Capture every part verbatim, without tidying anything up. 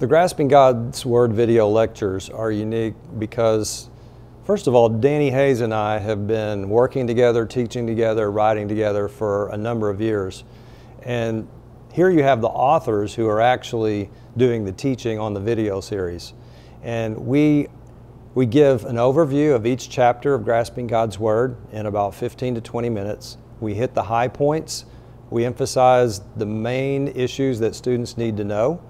The Grasping God's Word video lectures are unique because, first of all, Danny Hayes and I have been working together, teaching together, writing together for a number of years. And here you have the authors who are actually doing the teaching on the video series. And we, we give an overview of each chapter of Grasping God's Word in about fifteen to twenty minutes. We hit the high points. We emphasize the main issues that students need to know.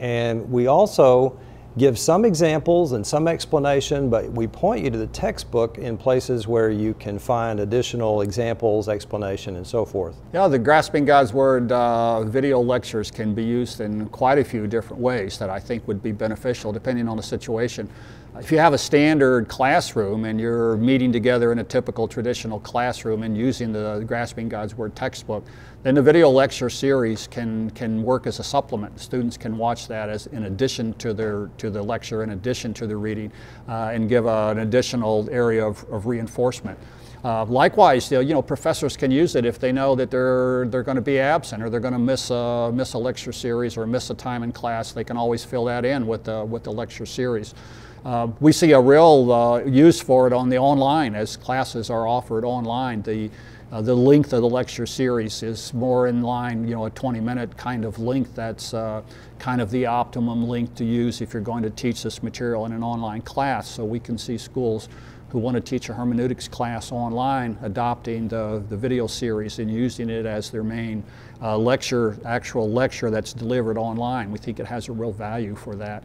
And we also give some examples and some explanation, but we point you to the textbook in places where you can find additional examples, explanation, and so forth. Yeah, the Grasping God's Word uh, video lectures can be used in quite a few different ways that I think would be beneficial depending on the situation. If you have a standard classroom and you're meeting together in a typical traditional classroom and using the Grasping God's Word textbook, then the video lecture series can, can work as a supplement. Students can watch that as in addition to their to the lecture, in addition to the reading, uh, and give a, an additional area of, of reinforcement. Uh, likewise, you know, professors can use it if they know that they're they're going to be absent or they're going to miss a miss a lecture series or miss a time in class. They can always fill that in with the with the lecture series. Uh, we see a real uh, use for it on the online as classes are offered online. The Uh, the length of the lecture series is more in line, you know, a twenty minute kind of length. That's uh, kind of the optimum length to use if you're going to teach this material in an online class. So we can see schools who want to teach a hermeneutics class online adopting the, the video series and using it as their main uh, lecture, actual lecture that's delivered online. We think it has a real value for that.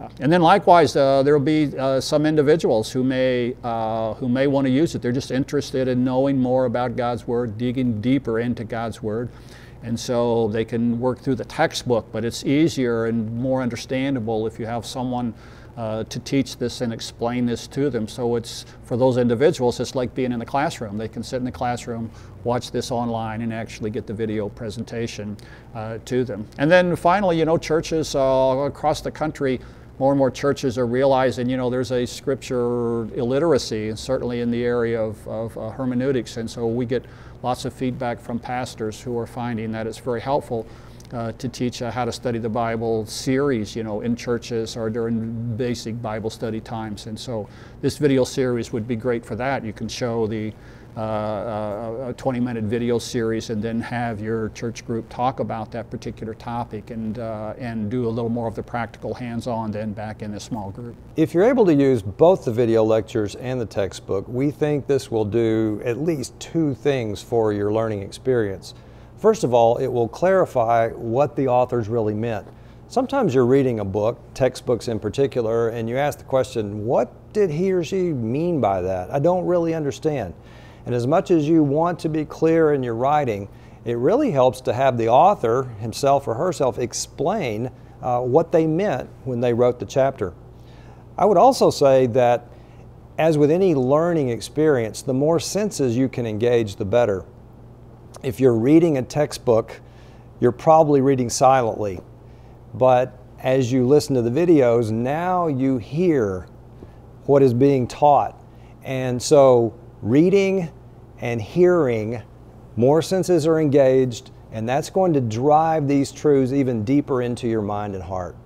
Uh, and then likewise, uh, there will be uh, some individuals who may, uh, who may want to use it. They're just interested in knowing more about God's Word, digging deeper into God's Word. And so they can work through the textbook, but it's easier and more understandable if you have someone uh, to teach this and explain this to them. So it's, for those individuals, it's like being in the classroom. They can sit in the classroom, watch this online, and actually get the video presentation uh, to them. And then finally, you know, churches uh, across the country, more and more churches are realizing, you know, there's a scripture illiteracy, certainly in the area of, of uh, hermeneutics. And so we get lots of feedback from pastors who are finding that it's very helpful uh, to teach a How to Study the Bible series, you know, in churches or during basic Bible study times. And so this video series would be great for that. You can show the Uh, a twenty minute video series and then have your church group talk about that particular topic and, uh, and do a little more of the practical hands-on then back in a small group. If you're able to use both the video lectures and the textbook, we think this will do at least two things for your learning experience. First of all, it will clarify what the authors really meant. Sometimes you're reading a book, textbooks in particular, and you ask the question, what did he or she mean by that? I don't really understand. And as much as you want to be clear in your writing, it really helps to have the author himself or herself explain uh, what they meant when they wrote the chapter. I would also say that, as with any learning experience, the more senses you can engage, the better. If you're reading a textbook, you're probably reading silently. But as you listen to the videos, now you hear what is being taught. And so reading and hearing, more senses are engaged, and that's going to drive these truths even deeper into your mind and heart.